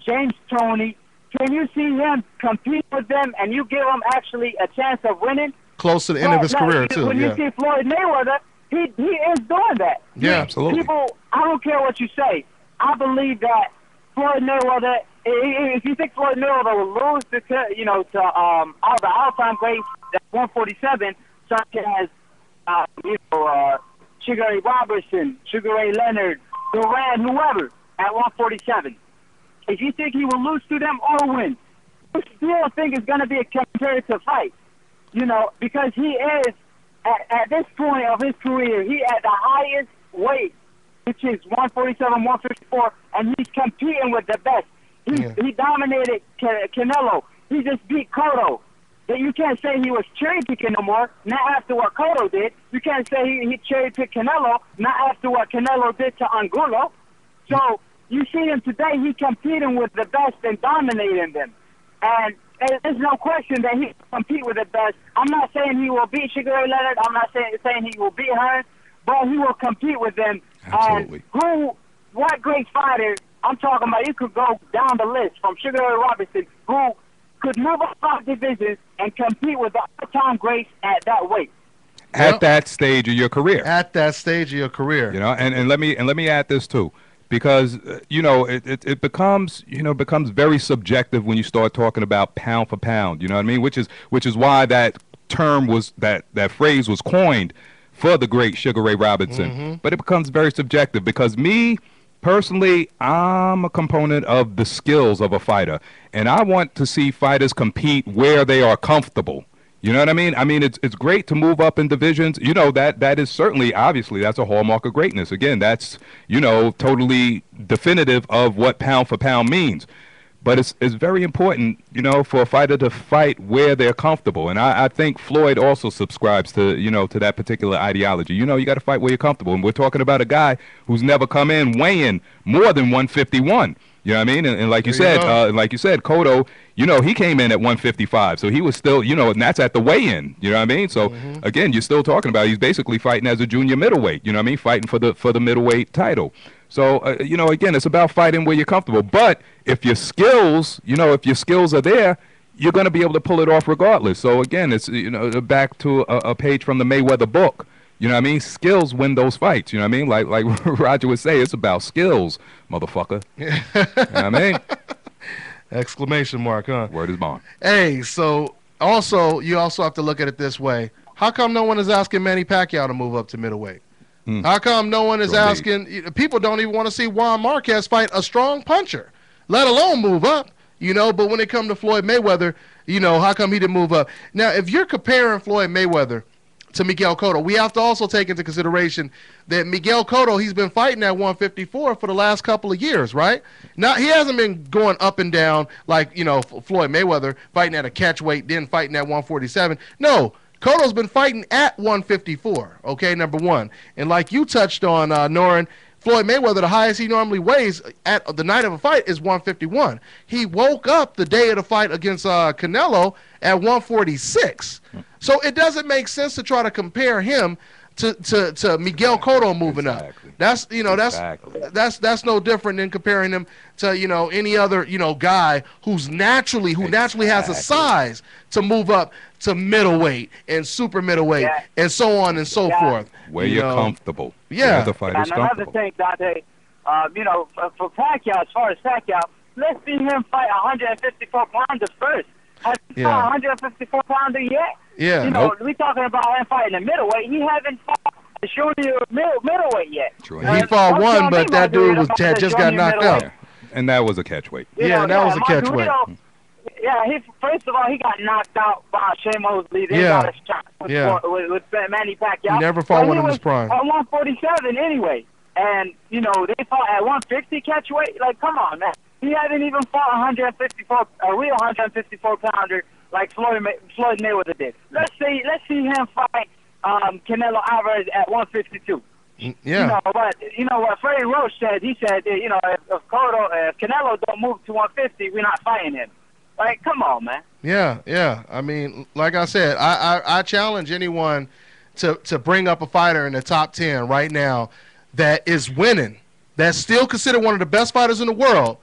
James Tony? Can you see him compete with them and you give him actually a chance of winning? Close to the end well, of his now, career, too. When yeah. you see Floyd Mayweather, he, he is doing that. Yeah, he, absolutely. People, I don't care what you say. I believe that Floyd Mayweather, if you think Floyd Mayweather will lose to, you know, to um, all the all-time greats at one forty-seven, such as uh, you know, uh, Sugar Ray Robinson, Sugar Ray Leonard, Duran, whoever, at one forty-seven. If you think he will lose to them or win, you still think it's going to be a competitive fight, you know, because he is, at, at this point of his career, he at the highest weight, which is one forty-seven, one fifty-four, and he's competing with the best. He, yeah. he dominated Can Canelo. He just beat Cotto. You can't say he was cherry-picking no more, not after what Cotto did. You can't say he, he cherry-picked Canelo, not after what Canelo did to Angulo. So you see him today, he's competing with the best and dominating them. And, and there's no question that he compete with the best. I'm not saying he will beat Sugar Ray Leonard. I'm not saying, saying he will beat her, but he will compete with them. Absolutely. And who, what great fighter, I'm talking about, you could go down the list from Sugar Ray Robinson, who could move up five divisions and compete with the all-time greats at that weight. At that stage of your career. At that stage of your career. You know, and, and let me and let me add this too, because uh, you know it, it it becomes you know becomes very subjective when you start talking about pound for pound. You know what I mean? Which is which is why that term was that that phrase was coined for the great Sugar Ray Robinson. Mm-hmm. But it becomes very subjective because me. Personally, I'm a component of the skills of a fighter, and I want to see fighters compete where they are comfortable. You know what I mean? I mean, it's it's great to move up in divisions. You know, that that is certainly, obviously, that's a hallmark of greatness. Again, that's, you know, totally definitive of what pound for pound means. But it's, it's very important, you know, for a fighter to fight where they're comfortable. And I, I think Floyd also subscribes to, you know, to that particular ideology. You know, you got to fight where you're comfortable. And we're talking about a guy who's never come in weighing more than one fifty-one. You know what I mean? And, and like you there said, you uh, like you said, Cotto, you know, he came in at one fifty-five. So he was still, you know, and that's at the weigh-in. You know what I mean? So, mm-hmm. again, you're still talking about he's basically fighting as a junior middleweight. You know what I mean? Fighting for the, for the middleweight title. So, uh, you know, again, it's about fighting where you're comfortable. But if your skills, you know, if your skills are there, you're going to be able to pull it off regardless. So, again, it's, you know, back to a, a page from the Mayweather book. You know what I mean? Skills win those fights. You know what I mean? Like like Roger would say, it's about skills, motherfucker. Yeah. You know what I mean? Exclamation mark, huh? Word is bond. Hey, so also, you also have to look at it this way. How come no one is asking Manny Pacquiao to move up to middleweight? Mm. How come no one is asking? People don't even want to see Juan Marquez fight a strong puncher, let alone move up, you know. But when it comes to Floyd Mayweather, you know, how come he didn't move up? Now, if you're comparing Floyd Mayweather to Miguel Cotto, we have to also take into consideration that Miguel Cotto, he's been fighting at one fifty-four for the last couple of years, right? Now, he hasn't been going up and down like, you know, Floyd Mayweather, fighting at a catch weight, then fighting at one forty-seven. No. Cotto's been fighting at one fifty-four, okay, number one. And like you touched on, uh, Norrin, Floyd Mayweather, the highest he normally weighs at the night of a fight is one fifty-one. He woke up the day of the fight against uh, Canelo at one forty-six. So it doesn't make sense to try to compare him to, to, to Miguel Cotto moving exactly. up. That's, you know, that's, exactly. that's, that's no different than comparing him to, you know, any other, you know, guy who's naturally, who exactly. naturally has a size to move up to middleweight and super middleweight yeah. and so on and so yeah. forth. Where you you're know. comfortable. Yeah. The and another thing, Dante, uh, you know, for, for Pacquiao, as far as Pacquiao, let's see him fight one fifty-four pounders first. Has he fought one fifty-four pounder yet? Yeah, you know, nope. we talking about him fighting a middleweight. He haven't fought a junior middle, middleweight yet. True. He fought one, but that dude was had just got knocked out, and that was a catchweight. You yeah, know, that yeah, was a catchweight. Yeah, he first of all he got knocked out by Shane Mosley. They yeah, got a shot with, yeah. with, with Manny Pacquiao. He never fought so one in his prime. At one forty-seven anyway, and you know they fought at one fifty catchweight. Like, come on, man. He hasn't even fought a one fifty-four, a real one fifty-four pounder like Floyd, May Floyd Mayweather did. Let's see, let's see him fight um, Canelo Alvarez at one fifty-two. Yeah. You know, but you know what Freddie Roach said? He said, you know, if, if, Cotto, if Canelo don't move to one fifty, we're not fighting him. Like, come on, man. Yeah, yeah. I mean, like I said, I, I, I challenge anyone to, to bring up a fighter in the top ten right now that is winning, that's still considered one of the best fighters in the world,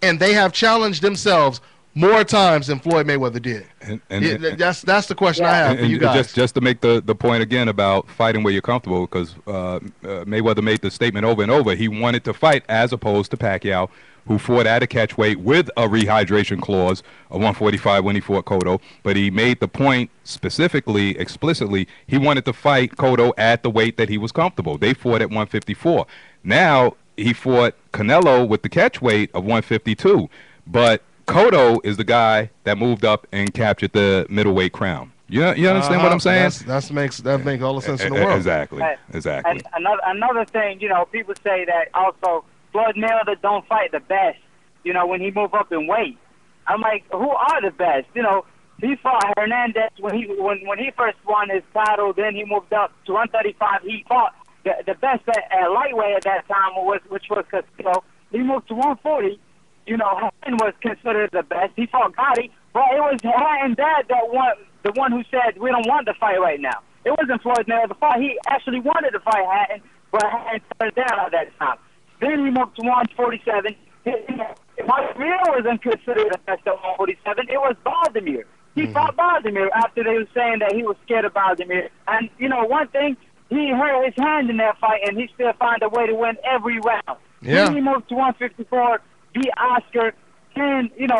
and they have challenged themselves more times than Floyd Mayweather did. And, and, yeah, and that's that's the question yeah. I have and, for you guys. Just, just to make the, the point again about fighting where you're comfortable, because uh, uh, Mayweather made the statement over and over, he wanted to fight as opposed to Pacquiao, who fought at a catchweight with a rehydration clause of one forty-five when he fought Cotto. But he made the point specifically, explicitly, he wanted to fight Cotto at the weight that he was comfortable. They fought at one fifty-four. Now he fought Canelo with the catchweight of one fifty-two. But Cotto is the guy that moved up and captured the middleweight crown. You, you understand uh, what I'm saying? That's, that's makes, that makes all the sense in the world. Exactly, exactly. And another, another thing, you know, people say that also Floyd Mayweather don't fight the best, you know, when he move up in weight. I'm like, who are the best? You know, he fought Hernandez when he when, when he first won his title, then he moved up to one thirty-five. He fought the, the best at, at lightweight at that time, was, which was Castillo. He moved to one forty. You know, Hatton was considered the best. He fought Gotti, but it was Hatton Dad that won, the one who said, we don't want the fight right now. It wasn't Floyd Mayweather the fight. He actually wanted to fight Hatton, but Hatton turned down at that time. Then he moved to one forty-seven. Vladimir wasn't considered the best at one forty-seven. It was Vladimir. He mm. fought Vladimir after they were saying that he was scared of Vladimir. And, you know, one thing, he hurt his hand in that fight, and he still found a way to win every round. Yeah. Then he moved to one fifty-four. The Oscar, and, you know,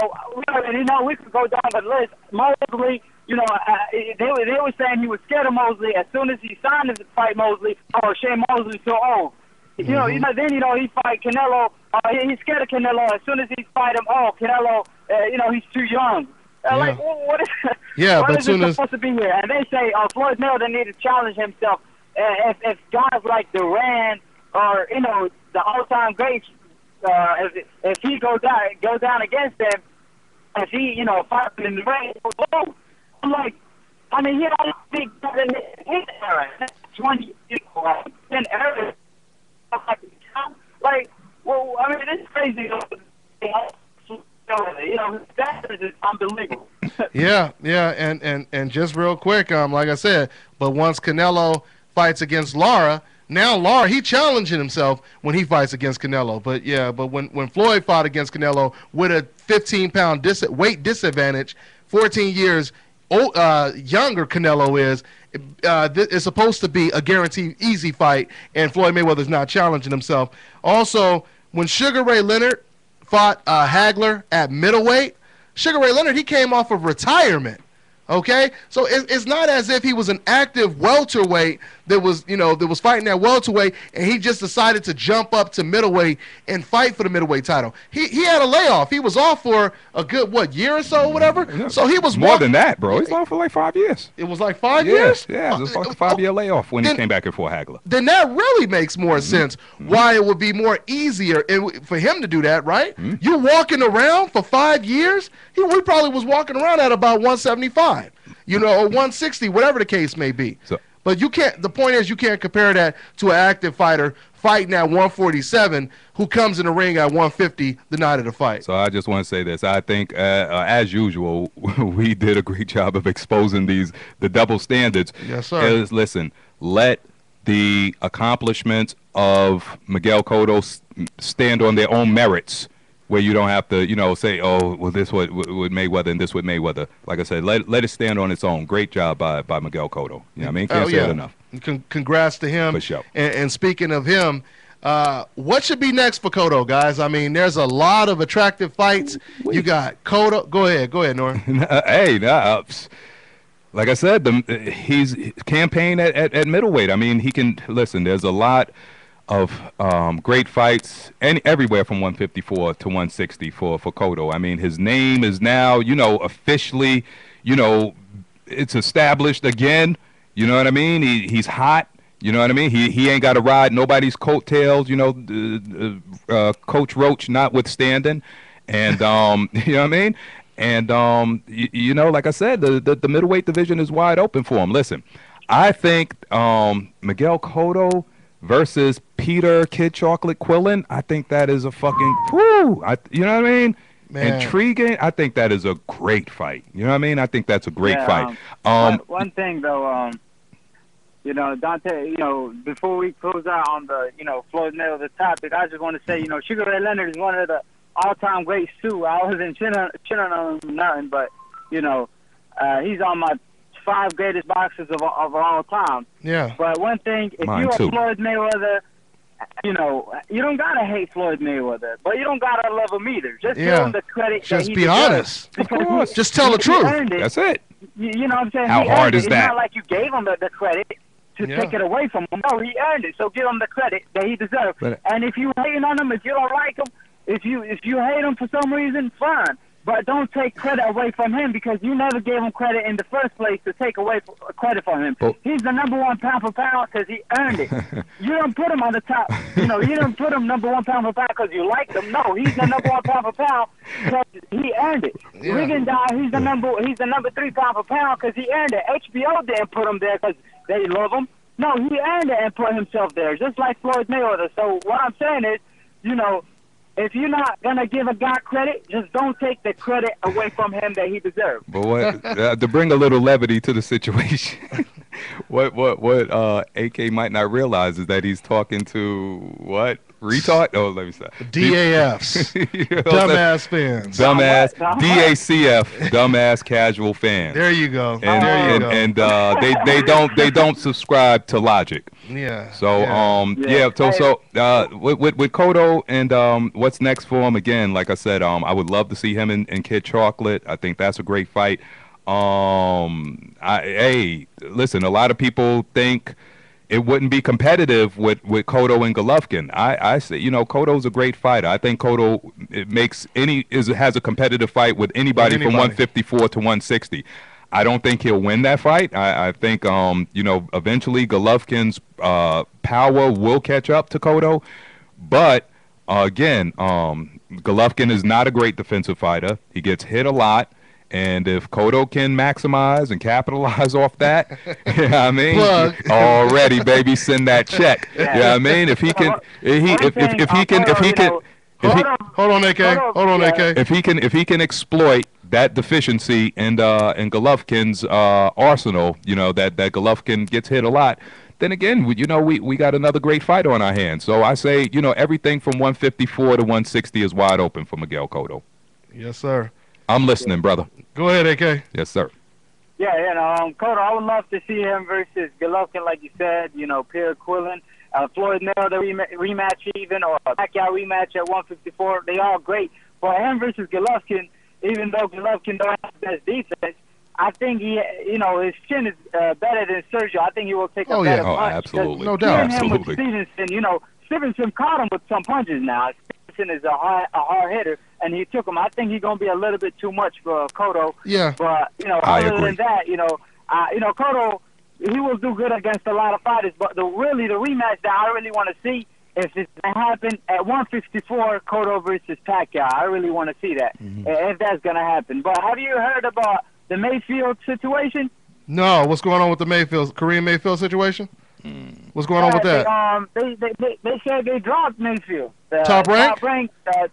you know, we could go down the list. Mosley, you know, uh, they, were, they were saying he was scared of Mosley. As soon as he signed his fight Mosley, oh, Shane Mosley's so old. You, mm-hmm. know, you know, then, you know, he fight Canelo. Uh, he's scared of Canelo. As soon as he fight him, oh, Canelo, uh, you know, he's too young. Uh, yeah. Like, what is, yeah, what but is soon it as... supposed to be here? And they say, oh, Floyd Mayweather need to challenge himself. Uh, if, if guys like Duran or, you know, the all-time greats, Uh, if, if he goes down, goes down against them, if he, you know, fights in the ring, I'm like, I mean, he don't think that in his era, twenty, you know, ten era, like, well, I mean, it's crazy. You know, that is unbelievable. yeah, yeah, and, and, and just real quick, um, like I said, but once Canelo fights against Lara, now Lara, he challenging himself when he fights against Canelo. But, yeah, but when, when Floyd fought against Canelo with a fifteen pound dis weight disadvantage, fourteen years old, uh, younger Canelo is, uh, it's supposed to be a guaranteed easy fight, and Floyd Mayweather's not challenging himself. Also, when Sugar Ray Leonard fought uh, Hagler at middleweight, Sugar Ray Leonard, he came off of retirement. Okay, so it, it's not as if he was an active welterweight that was, you know, that was fighting that welterweight, and he just decided to jump up to middleweight and fight for the middleweight title. He he had a layoff. He was off for a good what year or so, or whatever. Yeah. So he was more walking, than that, bro. He's off for like five years. It was like five yeah. years. Yeah, it was like a five-year layoff when then, he came back and fought Hagler. Then that really makes more mm-hmm. sense. Mm-hmm. Why it would be more easier for him to do that, right? Mm-hmm. You're walking around for five years. He we probably was walking around at about one seventy-five. You know, or one sixty, whatever the case may be. So, but you can't, the point is you can't compare that to an active fighter fighting at one forty-seven who comes in the ring at one fifty the night of the fight. So I just want to say this. I think, uh, uh, as usual, we did a great job of exposing these, the double standards. Yes, sir. Is, listen, let the accomplishments of Miguel Cotto stand on their own merits, where you don't have to, you know, say, oh, well, this would, would Mayweather and this would Mayweather. Like I said, let, let it stand on its own. Great job by, by Miguel Cotto. You know what I mean? Can't oh, say yeah. it enough. Con congrats to him. For sure. And, and speaking of him, uh, what should be next for Cotto, guys? I mean, there's a lot of attractive fights. Wait. You got Cotto. Go ahead. Go ahead, Norrin. hey, nah, like I said, the, he's campaigned at, at, at middleweight. I mean, he can, listen, there's a lot of um, great fights and everywhere from one fifty-four to one sixty for, for Cotto. I mean, his name is now, you know, officially, you know, it's established again. You know what I mean? He, he's hot. You know what I mean? He, he ain't got to ride nobody's coattails, you know, uh, uh, Coach Roach notwithstanding. And, um, you know what I mean? And, um, you, you know, like I said, the, the, the middleweight division is wide open for him. Listen, I think um, Miguel Cotto versus Peter Kid Chocolate Quillin, I think that is a fucking, whew, I, you know what I mean? Man. Intriguing. I think that is a great fight. You know what I mean? I think that's a great yeah, fight. Um, um, one thing, though, um, you know, Dante, you know, before we close out on the, you know, Floyd Mayweather topic, I just want to say, you know, Sugar Ray Leonard is one of the all-time greats, too. I wasn't chilling on him nothing, but, you know, uh, he's on my five greatest boxers of, of all time. Yeah. But one thing, if Mine you are too. Floyd Mayweather, you know, you don't got to hate Floyd Mayweather, but you don't got to love him either. Just yeah. give him the credit. Just that be honest. Of course. He, Just tell he, the truth. It. That's it. You, you know what I'm saying? How he hard is it. that? It's not like you gave him the, the credit. To yeah. take it away from him. No, he earned it. So give him the credit that he deserves. But, and if you hating on him, if you don't like him, if you if you hate him for some reason, fine. But don't take credit away from him because you never gave him credit in the first place to take away credit from him. But, he's the number one pound for pound because he earned it. You don't put him on the top. You know, you don't put him number one pound for pound because you like him. No, he's the number one pound for pound because he earned it. Yeah. Rigondeaux, he's the number he's the number three pound for pound because he earned it. H B O didn't put him there because they love him. No, he earned it and put himself there, just like Floyd Mayweather. So what I'm saying is, you know, if you're not going to give a guy credit, just don't take the credit away from him that he deserves. But what, uh, to bring a little levity to the situation, what what what uh, A K might not realize is that he's talking to what? Retard? Oh, let me stop. D A Fs. You know, dumbass fans. Dumbass. D A C F. Dumbass casual fans. There you go. And, oh, there you and, go. and uh, they they don't they don't subscribe to logic. Yeah. So yeah. um yeah, yeah so so uh with with, with Cotto and um what's next for him again? Like I said, um I would love to see him and, and Kid Chocolate. I think that's a great fight. Um I hey listen, a lot of people think it wouldn't be competitive with, with Cotto and Golovkin. I, I say, you know, Cotto's a great fighter. I think Cotto it makes any is has a competitive fight with anybody, with anybody. from one fifty-four to one sixty. I don't think he'll win that fight. I, I think, um, you know, eventually Golovkin's uh, power will catch up to Cotto. But, uh, again, um, Golovkin is not a great defensive fighter. He gets hit a lot. And if Cotto can maximize and capitalize off that, you know what I mean? Plug. Already, baby, send that check. Yeah. You know what I mean? If he can, if he, if, if, if he can, if he can, if he, hold on, A K, hold on, A K. If he can, if he can exploit that deficiency in uh, in Golovkin's uh, arsenal, you know that that Golovkin gets hit a lot. Then again, you know, we, we got another great fight on our hands. So I say, you know, everything from one fifty-four to one sixty is wide open for Miguel Cotto. Yes, sir. I'm listening, brother. Go ahead, A K. Yes, sir. Yeah, you know, um, Cotto, I would love to see him versus Golovkin, like you said, you know, Pierre Quillen, uh, Floyd Mayweather rem rematch even, or Pacquiao rematch at one fifty-four. They all great. But him versus Golovkin, even though Golovkin don't have the best defense, I think, he, you know, his chin is uh, better than Sergio. I think he will take a oh, better yeah. oh, punch. Oh, absolutely. No doubt. Absolutely. Him with Stevenson, you know, Stevenson caught him with some punches now. Stevenson is a hard, a hard hitter. And he took him. I think he's gonna be a little bit too much for Cotto. Yeah. But you know, I other agree. than that, you know, uh, you know, Cotto, he will do good against a lot of fighters. But the really the rematch that I really want to see, if it happen at one fifty-four, Cotto versus Pacquiao. I really want to see that mm-hmm. if that's gonna happen. But have you heard about the Mayfield situation? No. What's going on with the Mayfield, Kareem Mayfield situation? Mm. What's going yeah, on with that? They, um, they, they they they said they dropped Mayfield. The, top rank. Top rank. Uh,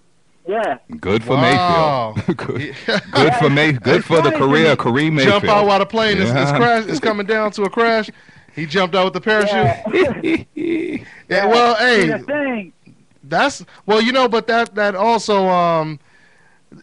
Yeah. Good for wow. Mayfield. good, good for May. Good for the career. Kareem Mayfield. Jump out while the plane is yeah. crash. It's coming down to a crash. He jumped out with the parachute. Yeah. yeah well, hey, that's well, you know, but that that also, um,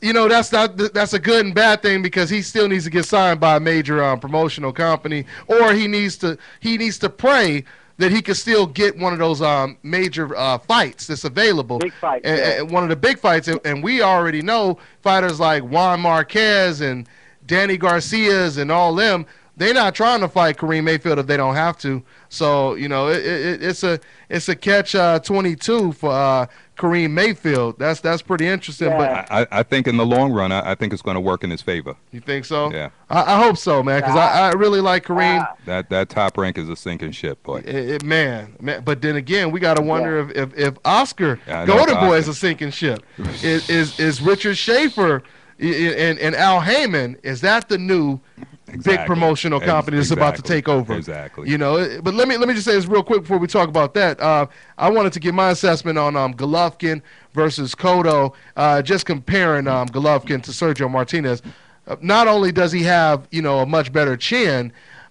you know, that's not that's a good and bad thing because he still needs to get signed by a major um, promotional company, or he needs to he needs to pray that he could still get one of those um, major uh, fights that's available. Big fight, and, yeah. and one of the big fights. And, and we already know fighters like Juan Marquez and Danny Garcia's and all them, they're not trying to fight Kareem Mayfield if they don't have to. So, you know, it, it, it's a it's a catch uh, twenty-two for uh, Kareem Mayfield. That's that's pretty interesting. Yeah. But I, I think in the long run, I, I think it's going to work in his favor. You think so? Yeah. I, I hope so, man, because I, I really like Kareem. That that top rank is a sinking ship, boy. It, it, man, man, but then again, we got to wonder yeah. if, if, if Oscar yeah, Golden Boy Oscar. is a sinking ship. is, is, is Richard Schaefer and, and Al Heyman, is that the new exactly. big promotional company that's exactly. about to take over? Exactly. You know, but let me let me just say this real quick before we talk about that. Uh, I wanted to give my assessment on um, Golovkin versus Cotto, uh, just comparing um, Golovkin to Sergio Martinez. Not only does he have, you know, a much better chin,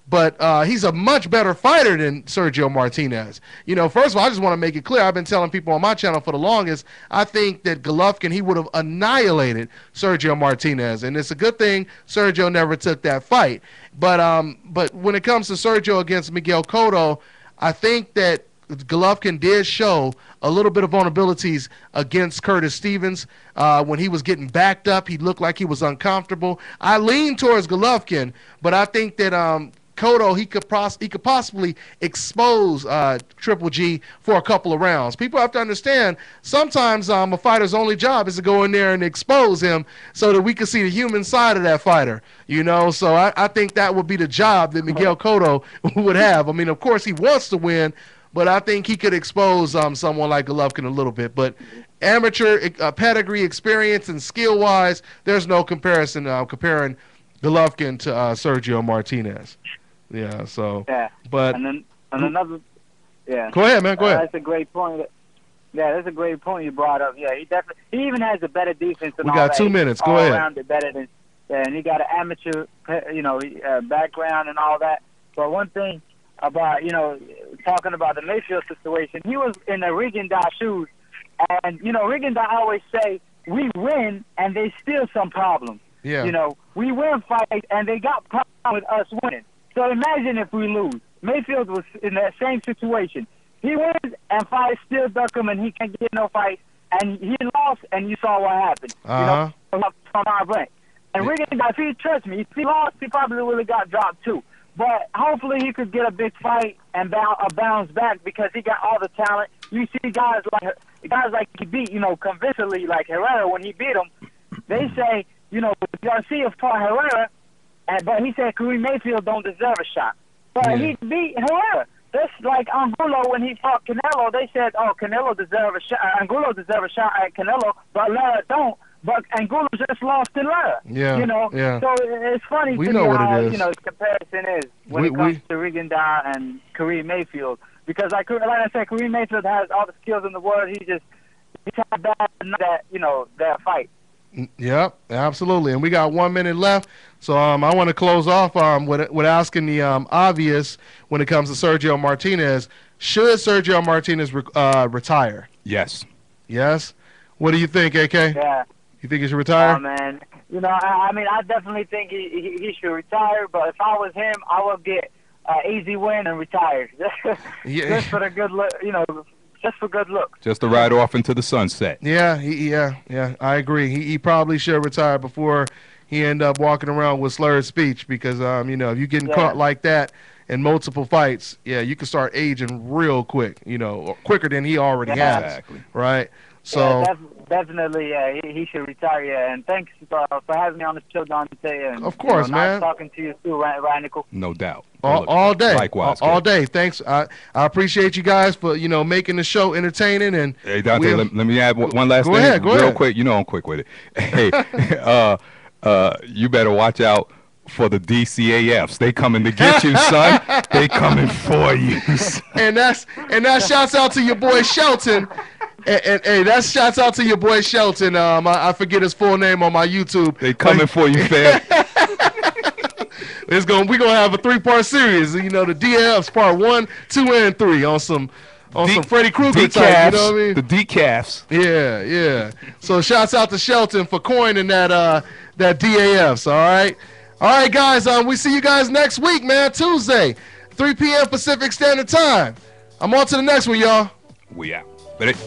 but uh, he's a much better fighter than Sergio Martinez. You know, first of all, I just want to make it clear. I've been telling people on my channel for the longest, I think that Golovkin, he would have annihilated Sergio Martinez. And it's a good thing Sergio never took that fight. But um, but when it comes to Sergio against Miguel Cotto, I think that Golovkin did show a little bit of vulnerabilities against Curtis Stevens. Uh, when he was getting backed up, he looked like he was uncomfortable. I lean towards Golovkin, but I think that um, Cotto, he could pos he could possibly expose uh, Triple G for a couple of rounds. People have to understand, sometimes um, a fighter's only job is to go in there and expose him so that we can see the human side of that fighter. You know, so I, I think that would be the job that Miguel Cotto would have. I mean, of course, he wants to win, but I think he could expose um, someone like Golovkin a little bit. But amateur uh, pedigree, experience, and skill-wise, there's no comparison uh, comparing Golovkin to uh, Sergio Martinez. Yeah. So. Yeah. But. And then and another. Yeah. Go ahead, man. Go ahead. Uh, that's a great point. Yeah, that's a great point you brought up. Yeah, he definitely. He even has a better defense. We got two minutes. Go ahead. All-rounded better than. Yeah, and he got an amateur, you know, uh, background and all that. But one thing about, you know, talking about the Mayfield situation, he was in the Rigondeaux shoes. And, you know, Rigondeaux always say, we win and they still some problems. Yeah. You know, we win fights and they got problems with us winning. So imagine if we lose. Mayfield was in that same situation. He wins and fighters still duck him and he can't get no fight. And he lost and you saw what happened. Uh-huh. You know, from our rank. And yeah. Rigondeaux, if he, trust me, if he lost, he probably would have got dropped too. But hopefully he could get a big fight and bounce back because he got all the talent. You see guys like guys like he beat, you know, convincingly, like Herrera when he beat him. They say, you know, Garcia fought Herrera, and, but he said Kareem Mayfield don't deserve a shot. But yeah. he beat Herrera. That's like Angulo when he fought Canelo. They said, oh, Canelo deserve a shot. Angulo deserve a shot at Canelo, but Lara don't. But Angulo just lost to Lara. Yeah, you know. Yeah. So it's funny we to know what how, it is. You know, the comparison is when we, it comes we... to Rigondeaux and Kareem Mayfield. Because like, like I said, Kareem Mayfield has all the skills in the world. He just he's had bad that you know that fight. Yep, absolutely. And we got one minute left, so um, I want to close off um, with, with asking the um, obvious when it comes to Sergio Martinez. Should Sergio Martinez re uh, retire? Yes. Yes? What do you think, A K? Yeah. You think he should retire? Oh, man. You know, I, I mean, I definitely think he, he, he should retire, but if I was him, I would get an uh, easy win and retire. yeah. Just for the good look, you know, just for good luck. Just to ride off into the sunset. Yeah, he, yeah, yeah. I agree. He, he probably should retire before he end up walking around with slurred speech because, um, you know, if you're getting yeah. caught like that in multiple fights, yeah, you can start aging real quick, you know, quicker than he already yeah. has. Exactly. Right? So yeah, def definitely, yeah, he, he should retire. Yeah. And thanks for, for having me on the show, Dante. And, of course, you know, man. Nice talking to you too, Radical. No doubt. All, all day. Likewise. All, all day. Thanks. I, I appreciate you guys for, you know, making the show entertaining. And hey, Dante, let, let me add one last go thing. Ahead, go real ahead. Quick. You know I'm quick with it. Hey, uh, uh, you better watch out for the D C A Fs. They coming to get you, son. They coming for you. Son. And that's and that shouts out to your boy Shelton. And, and, and that's shouts out to your boy Shelton. Um, I, I forget his full name on my YouTube. They coming but, for you, fam. It's going. We're gonna have a three-part series. You know, the D Fs part one, two, and three on some on D some Freddy Krueger type. You know what I mean? The decafs. Yeah, yeah. So shouts out to Shelton for coining that uh that D A Fs. All right, all right, guys. Um, we see you guys next week, man. Tuesday, three P M Pacific Standard Time. I'm on to the next one, y'all. We out. Ready?